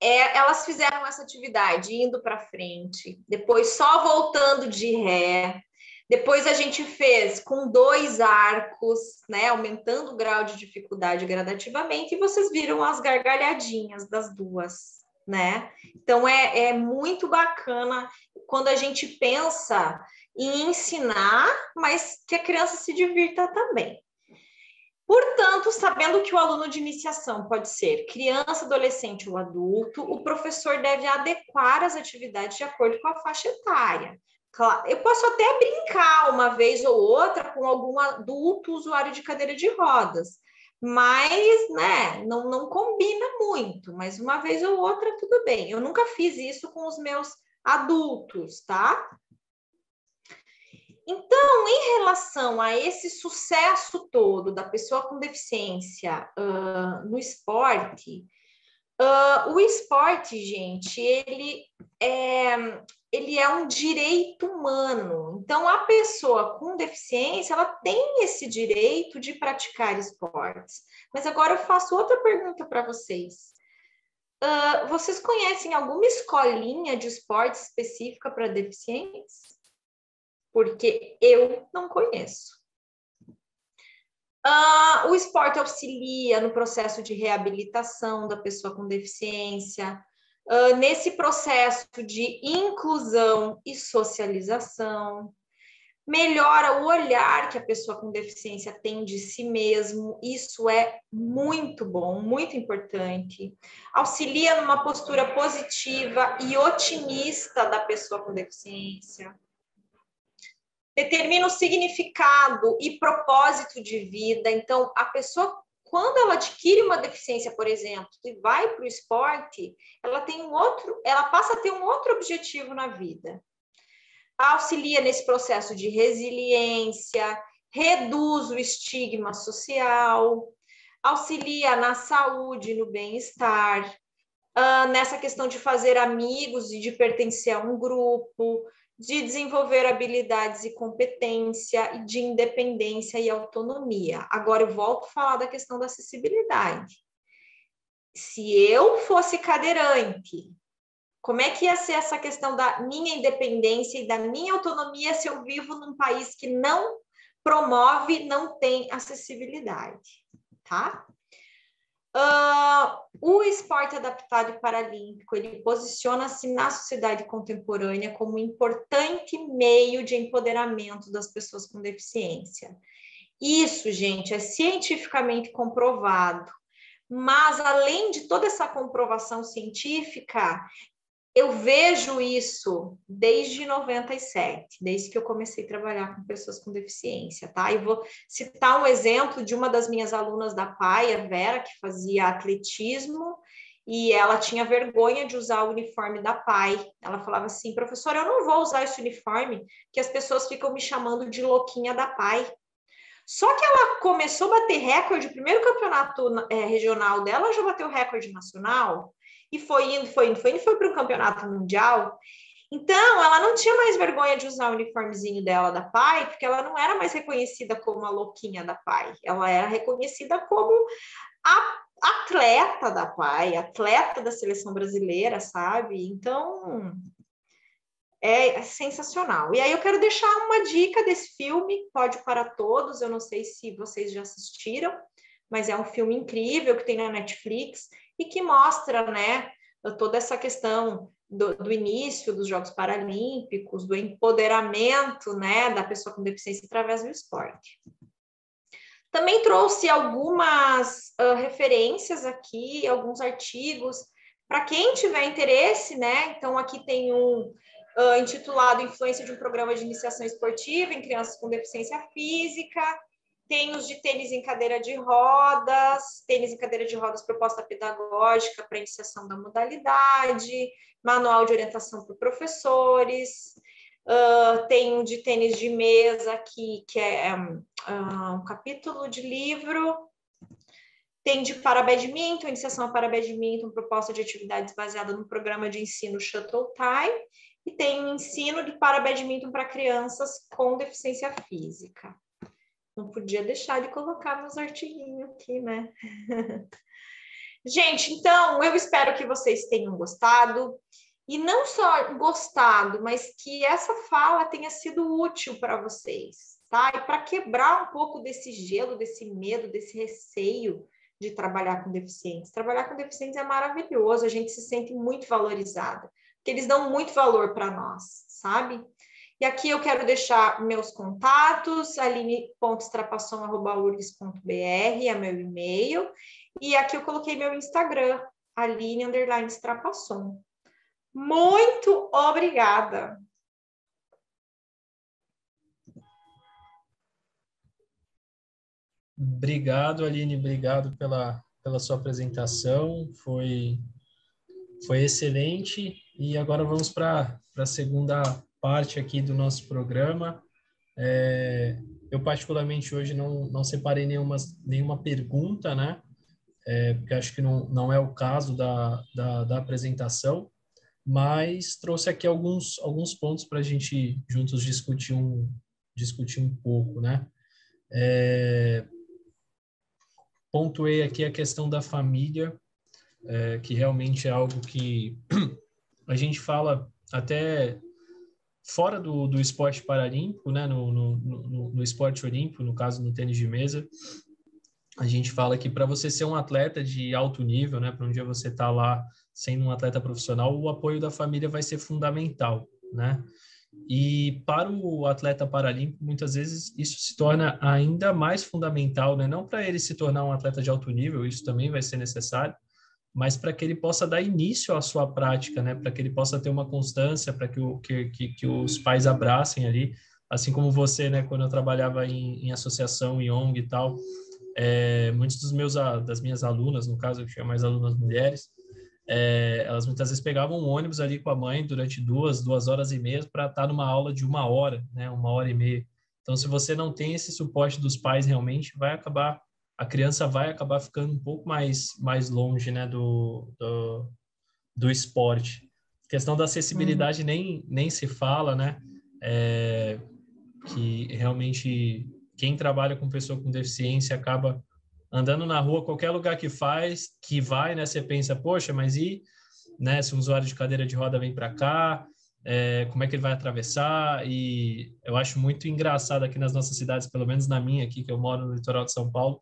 é, elas fizeram essa atividade indo para frente, depois só voltando de ré, depois a gente fez com dois arcos, né, aumentando o grau de dificuldade gradativamente, e vocês viram as gargalhadinhas das duas, né? Então é, é muito bacana quando a gente pensa em ensinar, mas que a criança se divirta também. Portanto, sabendo que o aluno de iniciação pode ser criança, adolescente ou adulto, o professor deve adequar as atividades de acordo com a faixa etária. Eu posso até brincar uma vez ou outra com algum adulto usuário de cadeira de rodas, mas, né, não, não combina muito, mas uma vez ou outra tudo bem. Eu nunca fiz isso com os meus adultos, tá? Então, em relação a esse sucesso todo da pessoa com deficiência uh, no esporte, uh, o esporte, gente, ele é, ele é um direito humano. Então, a pessoa com deficiência, ela tem esse direito de praticar esportes. Mas agora eu faço outra pergunta para vocês. Uh, vocês conhecem alguma escolinha de esporte específica para deficientes? Porque eu não conheço. Ah, o esporte auxilia no processo de reabilitação da pessoa com deficiência, ah, nesse processo de inclusão e socialização, melhora o olhar que a pessoa com deficiência tem de si mesmo, isso é muito bom, muito importante, auxilia numa postura positiva e otimista da pessoa com deficiência, determina o significado e propósito de vida. Então, a pessoa, quando ela adquire uma deficiência, por exemplo, e vai para o esporte, ela tem um outro, ela passa a ter um outro objetivo na vida. Auxilia nesse processo de resiliência, reduz o estigma social, auxilia na saúde, no bem-estar, nessa questão de fazer amigos e de pertencer a um grupo, de desenvolver habilidades e competência, e de independência e autonomia. Agora eu volto a falar da questão da acessibilidade. Se eu fosse cadeirante, como é que ia ser essa questão da minha independência e da minha autonomia se eu vivo num país que não promove, não tem acessibilidade, tá? Uh, o esporte adaptado e paralímpico, ele posiciona-se na sociedade contemporânea como um importante meio de empoderamento das pessoas com deficiência. Isso, gente, é cientificamente comprovado, mas além de toda essa comprovação científica, eu vejo isso desde noventa e sete, desde que eu comecei a trabalhar com pessoas com deficiência, tá? E vou citar um exemplo de uma das minhas alunas da APAI, a Vera, que fazia atletismo, e ela tinha vergonha de usar o uniforme da APAI. Ela falava assim, professora, eu não vou usar esse uniforme, que as pessoas ficam me chamando de louquinha da APAI. Só que ela começou a bater recorde, o primeiro campeonato eh, regional dela já bateu recorde nacional, e foi indo, foi indo, foi indo, foi para o campeonato mundial. Então, ela não tinha mais vergonha de usar o uniformezinho dela da APAI, porque ela não era mais reconhecida como a louquinha da APAI. Ela era reconhecida como a atleta da APAI, atleta da seleção brasileira, sabe? Então, é sensacional. E aí eu quero deixar uma dica desse filme, Pode para Todos, eu não sei se vocês já assistiram, mas é um filme incrível que tem na Netflix, e que mostra, né, toda essa questão do, do início dos Jogos Paralímpicos, do empoderamento, né, da pessoa com deficiência através do esporte. Também trouxe algumas uh, referências aqui, alguns artigos, para quem tiver interesse, né, então aqui tem um uh, intitulado Influência de um Programa de Iniciação Esportiva em Crianças com Deficiência Física. Tem os de tênis em cadeira de rodas, tênis em cadeira de rodas, proposta pedagógica para iniciação da modalidade, manual de orientação para professores, uh, tem um de tênis de mesa aqui, que é um, uh, um capítulo de livro, tem de parabadminton, iniciação a parabadminton, proposta de atividades baseada no programa de ensino Shuttle Time, e tem ensino de parabadminton para crianças com deficiência física. Não podia deixar de colocar meus artiguinhos aqui, né? Gente, então, eu espero que vocês tenham gostado. E não só gostado, mas que essa fala tenha sido útil para vocês, tá? E para quebrar um pouco desse gelo, desse medo, desse receio de trabalhar com deficientes. Trabalhar com deficientes é maravilhoso, a gente se sente muito valorizada. Porque eles dão muito valor para nós, sabe? E aqui eu quero deixar meus contatos, aline ponto strapasson arroba urgs ponto br é meu e-mail. E aqui eu coloquei meu Instagram, aline underline strapasson. Muito obrigada! Obrigado, Aline, obrigado pela, pela sua apresentação, foi, foi excelente. E agora vamos para a segunda parte aqui do nosso programa. É, eu particularmente hoje não, não separei nenhuma, nenhuma pergunta, né? É, porque acho que não, não é o caso da, da, da apresentação, mas trouxe aqui alguns, alguns pontos para a gente juntos discutir um, discutir um pouco, né? É, pontuei aqui a questão da família, é, que realmente é algo que a gente fala até fora do, do esporte paralímpico, né? no, no, no, no esporte olímpico, no caso no tênis de mesa, a gente fala que para você ser um atleta de alto nível, né? Para um dia você estar lá sendo um atleta profissional, o apoio da família vai ser fundamental, né? E para o atleta paralímpico, muitas vezes isso se torna ainda mais fundamental, né? Não para ele se tornar um atleta de alto nível, isso também vai ser necessário, mas para que ele possa dar início à sua prática, né? Para que ele possa ter uma constância, para que, o, que, que, que os pais abracem ali, assim como você, né? Quando eu trabalhava em, em associação, em O N G e tal, é, muitos dos meus, das minhas alunas, no caso eu tinha mais alunas mulheres, É, elas muitas vezes pegavam um ônibus ali com a mãe durante duas, duas horas e meia para estar numa aula de uma hora, né? Uma hora e meia. Então, se você não tem esse suporte dos pais realmente, vai acabar, a criança vai acabar ficando um pouco mais, mais longe, né? Do, do, do esporte. A questão da acessibilidade, uhum, nem, nem se fala, né? É, que realmente quem trabalha com pessoa com deficiência acaba andando na rua, qualquer lugar que faz, que vai, né? Você pensa, poxa, mas e, né? Se um usuário de cadeira de roda vem para cá, é, como é que ele vai atravessar? E eu acho muito engraçado aqui nas nossas cidades, pelo menos na minha aqui, que eu moro no litoral de São Paulo,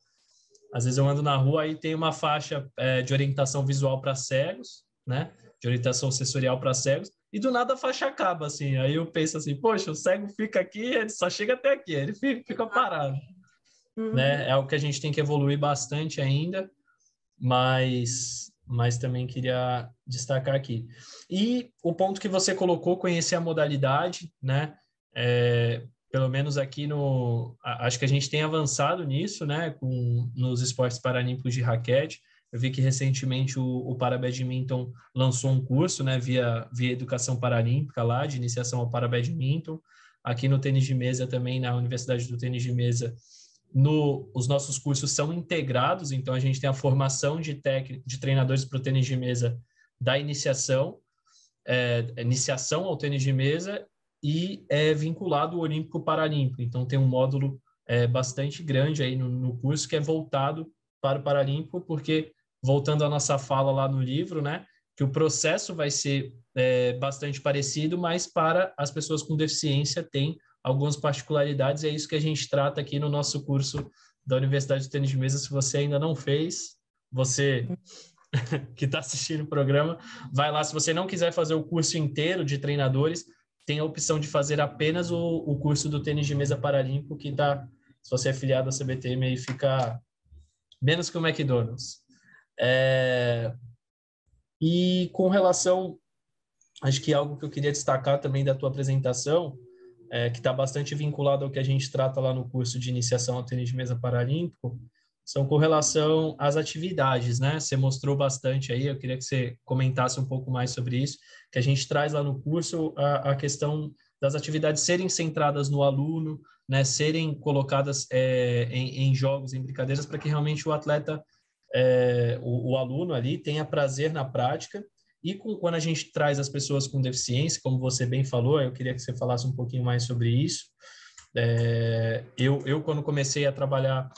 às vezes eu ando na rua e tem uma faixa é, de orientação visual para cegos, né? De orientação sensorial para cegos, e do nada a faixa acaba, assim. Aí eu penso assim, poxa, o cego fica aqui, ele só chega até aqui, ele fica, fica parado. Uhum. Né? É algo que a gente tem que evoluir bastante ainda, mas, mas também queria destacar aqui. E o ponto que você colocou, conhecer a modalidade, né? É, pelo menos aqui no... Acho que a gente tem avançado nisso, né? Com, nos esportes paralímpicos de raquete. Eu vi que recentemente o, o Parabadminton lançou um curso, né? Via, via Educação Paralímpica lá, de iniciação ao Parabadminton. Aqui no tênis de mesa também, na Universidade do Tênis de Mesa, No, os nossos cursos são integrados, então a gente tem a formação de, tec, de treinadores para o tênis de mesa da iniciação, é, iniciação ao tênis de mesa e é vinculado ao Olímpico Paralímpico. Então tem um módulo é, bastante grande aí no, no curso que é voltado para o Paralímpico, porque, voltando à nossa fala lá no livro, né, que o processo vai ser é, bastante parecido, mas para as pessoas com deficiência tem algumas particularidades, e é isso que a gente trata aqui no nosso curso da Universidade de Tênis de Mesa. Se você ainda não fez, você que está assistindo o programa, vai lá. Se você não quiser fazer o curso inteiro de treinadores, tem a opção de fazer apenas o, o curso do Tênis de Mesa Paralímpico, que tá, se você é afiliado à C B T M, aí fica menos que o McDonald's. É... E com relação, acho que algo que eu queria destacar também da tua apresentação, É, que está bastante vinculado ao que a gente trata lá no curso de iniciação ao tênis de mesa paralímpico, são com relação às atividades, né? Você mostrou bastante aí, eu queria que você comentasse um pouco mais sobre isso, que a gente traz lá no curso a, a questão das atividades serem centradas no aluno, né? Serem colocadas é, em, em jogos, em brincadeiras, para que realmente o atleta, é, o, o aluno ali, tenha prazer na prática. E com, quando a gente traz as pessoas com deficiência, como você bem falou, eu queria que você falasse um pouquinho mais sobre isso. É, eu, eu, quando comecei a trabalhar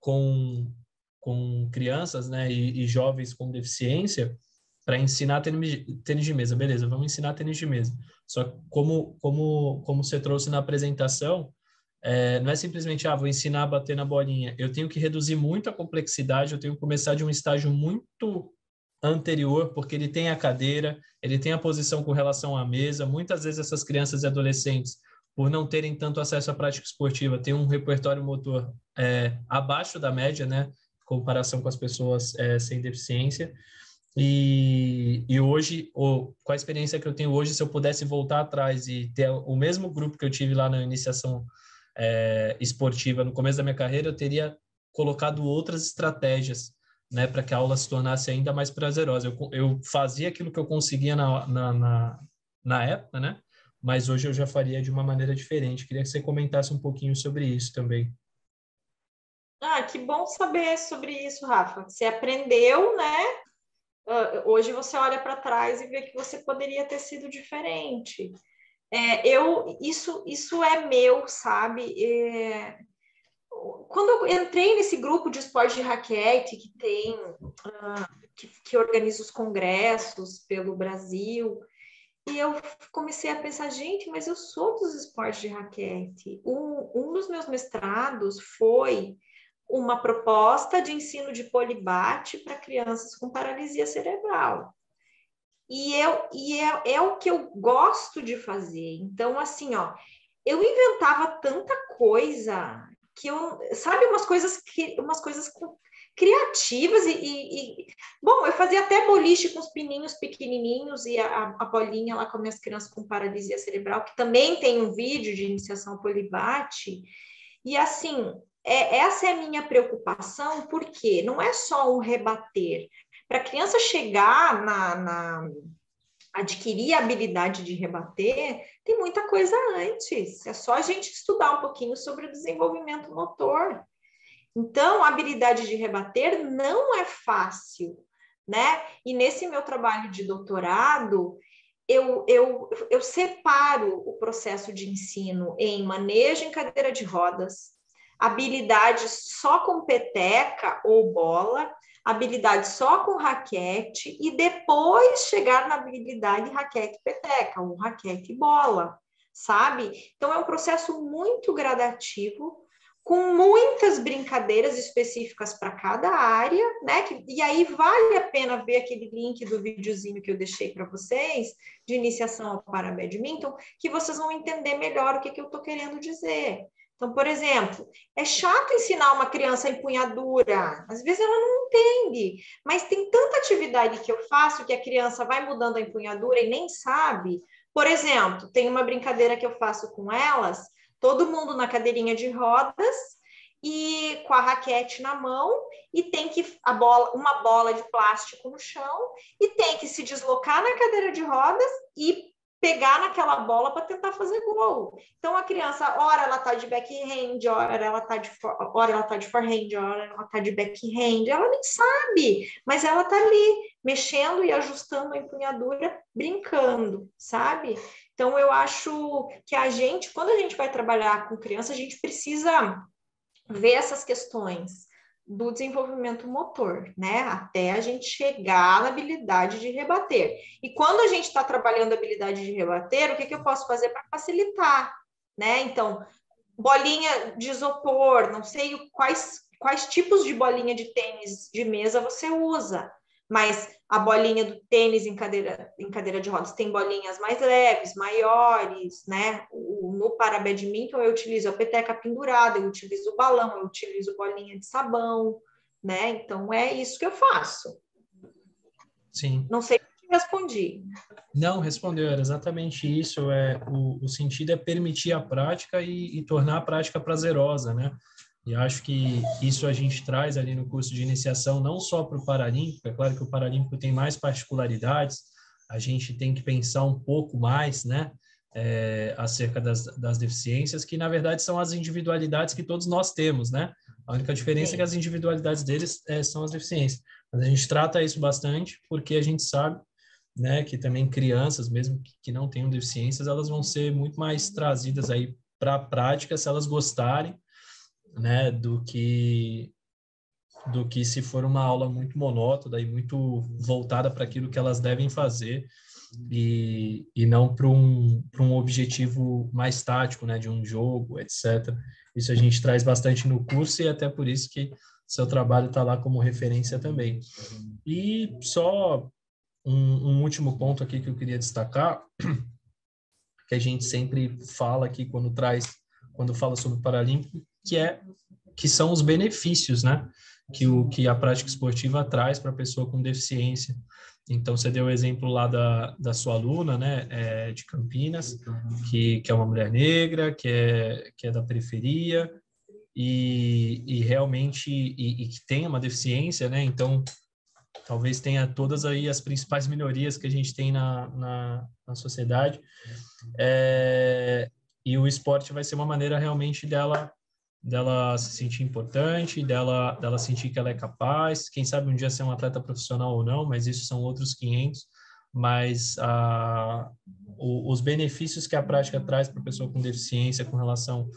com, com crianças, né, e, e jovens com deficiência, para ensinar tênis, tênis de mesa, beleza, vamos ensinar tênis de mesa. Só que como, como, como você trouxe na apresentação, é, não é simplesmente, ah, vou ensinar a bater na bolinha. Eu tenho que reduzir muito a complexidade, eu tenho que começar de um estágio muito anterior, porque ele tem a cadeira, ele tem a posição com relação à mesa. Muitas vezes essas crianças e adolescentes, por não terem tanto acesso à prática esportiva, têm um repertório motor é, abaixo da média, né, em comparação com as pessoas é, sem deficiência. E, e hoje, ou, com a experiência que eu tenho hoje, se eu pudesse voltar atrás e ter o mesmo grupo que eu tive lá na iniciação é, esportiva no começo da minha carreira, eu teria colocado outras estratégias, né, para que a aula se tornasse ainda mais prazerosa. Eu, eu fazia aquilo que eu conseguia na, na, na, na época, né? Mas hoje eu já faria de uma maneira diferente. Queria que você comentasse um pouquinho sobre isso também. Ah, que bom saber sobre isso, Rafa. Você aprendeu, né? Uh, hoje você olha para trás e vê que você poderia ter sido diferente. É, eu, isso, isso é meu, sabe? É, quando eu entrei nesse grupo de esporte de raquete que tem, uh, que, que organiza os congressos pelo Brasil, e eu comecei a pensar, gente, mas eu sou dos esportes de raquete. Um, um dos meus mestrados foi uma proposta de ensino de polibate para crianças com paralisia cerebral. E, eu, e é, é o que eu gosto de fazer. Então, assim, ó, eu inventava tanta coisa que eu... Sabe, umas coisas, umas coisas criativas e, e, e... Bom, eu fazia até boliche com os pininhos pequenininhos e a, a bolinha lá com as minhas crianças com paralisia cerebral, que também tem um vídeo de iniciação ao polibate. E, assim... É, essa é a minha preocupação, porque não é só um rebater. Para a criança chegar na, na... adquirir a habilidade de rebater, tem muita coisa antes. É só a gente estudar um pouquinho sobre o desenvolvimento motor. Então, a habilidade de rebater não é fácil, né? E nesse meu trabalho de doutorado... Eu, eu, eu separo o processo de ensino em manejo em cadeira de rodas, habilidade só com peteca ou bola, habilidade só com raquete e depois chegar na habilidade raquete-peteca ou raquete-bola, sabe? Então, é um processo muito gradativo, com muitas brincadeiras específicas para cada área, né? E aí vale a pena ver aquele link do videozinho que eu deixei para vocês, de iniciação ao Parabadminton, que vocês vão entender melhor o que, que eu estou querendo dizer. Então, por exemplo, é chato ensinar uma criança a empunhadura. Às vezes ela não entende, mas tem tanta atividade que eu faço que a criança vai mudando a empunhadura e nem sabe. Por exemplo, tem uma brincadeira que eu faço com elas, todo mundo na cadeirinha de rodas e com a raquete na mão e tem que a bola, uma bola de plástico no chão e tem que se deslocar na cadeira de rodas e pegar naquela bola para tentar fazer gol. Então, a criança, ora ela tá de backhand, ora ela tá de, for, ora ela tá de forehand, ora ela tá de backhand, ela nem sabe, mas ela tá ali, mexendo e ajustando a empunhadura, brincando, sabe? Então, eu acho que a gente, quando a gente vai trabalhar com criança, a gente precisa ver essas questões do desenvolvimento motor, né? Até a gente chegar na habilidade de rebater. E quando a gente está trabalhando a habilidade de rebater, o que, que eu posso fazer para facilitar, né? Então, bolinha de isopor, não sei quais, quais tipos de bolinha de tênis de mesa você usa, mas a bolinha do tênis em cadeira, em cadeira de rodas tem bolinhas mais leves, maiores, né? O, no Parabadminton eu utilizo a peteca pendurada, eu utilizo o balão, eu utilizo bolinha de sabão, né? Então é isso que eu faço. Sim. Não sei se eu respondi. Não, respondeu, era exatamente isso. É, o, o sentido é permitir a prática e, e tornar a prática prazerosa, né? E acho que isso a gente traz ali no curso de iniciação, não só para o Paralímpico, é claro que o Paralímpico tem mais particularidades, a gente tem que pensar um pouco mais, né, é, acerca das, das deficiências, que na verdade são as individualidades que todos nós temos, né? A única diferença é que as individualidades deles é, são as deficiências. Mas a gente trata isso bastante porque a gente sabe, né, que também crianças, mesmo que, que não tenham deficiências, elas vão ser muito mais trazidas aí para a prática se elas gostarem, né, do que do que se for uma aula muito monótona e muito voltada para aquilo que elas devem fazer e, e não para um, para um objetivo mais tático, né, de um jogo, etcétera. Isso a gente traz bastante no curso e até por isso que seu trabalho está lá como referência também. E só um, um último ponto aqui que eu queria destacar, que a gente sempre fala aqui quando traz, quando fala sobre o Paralímpico, que é que são os benefícios, né, que o que a prática esportiva traz para a pessoa com deficiência. Então você deu o exemplo lá da, da sua aluna, né, é, de Campinas, que que é uma mulher negra, que é que é da periferia e, e realmente e, e que tem uma deficiência, né? Então, talvez tenha todas aí as principais melhorias que a gente tem na, na, na sociedade. É, e o esporte vai ser uma maneira realmente dela, dela se sentir importante, dela, dela sentir que ela é capaz, quem sabe um dia ser um atleta profissional ou não, mas isso são outros quinhentos. Mas ah, o, os benefícios que a prática traz para a pessoa com deficiência com relação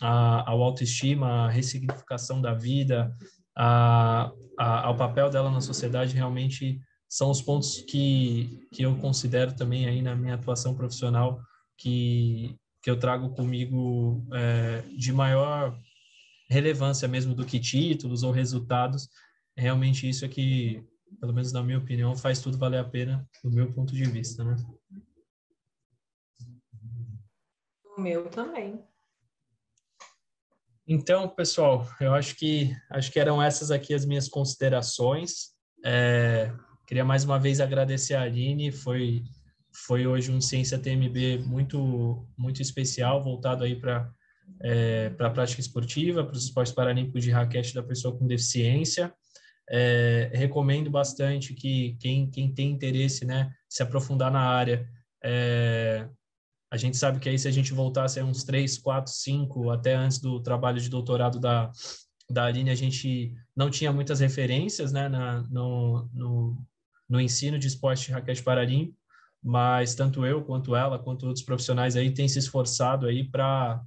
à autoestima, à ressignificação da vida, a, a, ao papel dela na sociedade, realmente são os pontos que, que eu considero também aí na minha atuação profissional que, que eu trago comigo é, de maior relevância mesmo do que títulos ou resultados. Realmente isso é que, pelo menos na minha opinião, faz tudo valer a pena do meu ponto de vista, né? O meu também. Então, pessoal, eu acho que, acho que eram essas aqui as minhas considerações. É, queria mais uma vez agradecer a Aline, foi, foi hoje um Ciência T M B muito, muito especial, voltado aí para é, para a prática esportiva, para os esportes paralímpicos de raquete da pessoa com deficiência. É, recomendo bastante que quem, quem tem interesse, né, se aprofundar na área, é, a gente sabe que aí se a gente voltasse a uns três, quatro, cinco, até antes do trabalho de doutorado da, da Aline, a gente não tinha muitas referências, né, na, no, no, no ensino de esporte de raquete paralímpico, mas tanto eu, quanto ela, quanto outros profissionais aí têm se esforçado aí para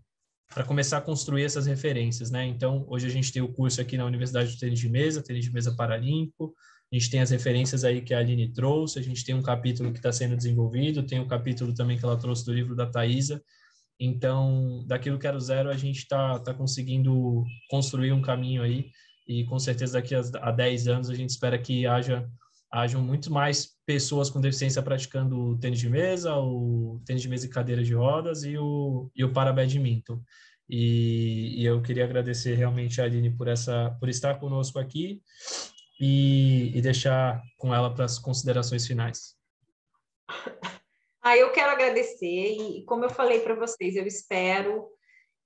para começar a construir essas referências, né? Então, hoje a gente tem o curso aqui na Universidade do Tênis de Mesa, Tênis de Mesa Paralímpico, a gente tem as referências aí que a Aline trouxe, a gente tem um capítulo que está sendo desenvolvido, tem um capítulo também que ela trouxe do livro da Thaisa. Então, daquilo que era o zero, a gente está tá conseguindo construir um caminho aí, e com certeza daqui a, a dez anos a gente espera que haja hajam muito mais pessoas com deficiência praticando o tênis de mesa, o tênis de mesa e cadeira de rodas e o, e o parabadminton. E, e eu queria agradecer realmente a Aline por, essa, por estar conosco aqui e, e deixar com ela para as considerações finais. Ah, eu quero agradecer e, como eu falei para vocês, eu espero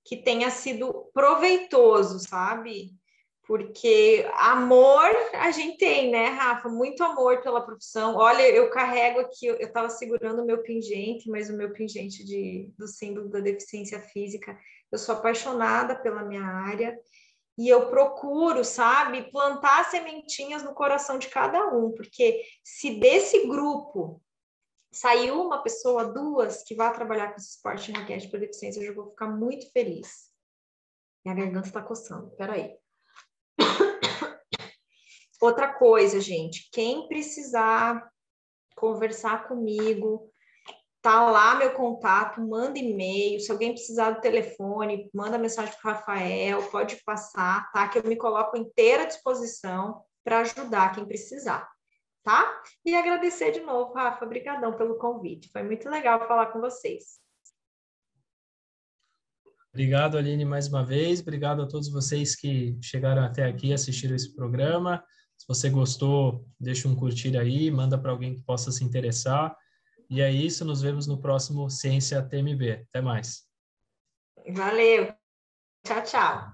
que tenha sido proveitoso, sabe? Porque amor a gente tem, né, Rafa? Muito amor pela profissão. Olha, eu carrego aqui, eu estava segurando o meu pingente, mas o meu pingente de, do símbolo da deficiência física. Eu sou apaixonada pela minha área e eu procuro, sabe, plantar sementinhas no coração de cada um, porque se desse grupo sair uma pessoa, duas, que vá trabalhar com esse esporte de raquete para deficiência, eu já vou ficar muito feliz. Minha garganta está coçando, peraí. Outra coisa, gente, quem precisar conversar comigo, tá lá meu contato, manda e-mail, se alguém precisar do telefone, manda mensagem pro Rafael, pode passar, tá? Que eu me coloco inteira à disposição para ajudar quem precisar, tá? E agradecer de novo, Rafa, brigadão pelo convite, foi muito legal falar com vocês. Obrigado, Aline, mais uma vez. Obrigado a todos vocês que chegaram até aqui e assistiram esse programa. Se você gostou, deixa um curtir aí, manda para alguém que possa se interessar. E é isso, nos vemos no próximo Ciência T M B. Até mais. Valeu. Tchau, tchau.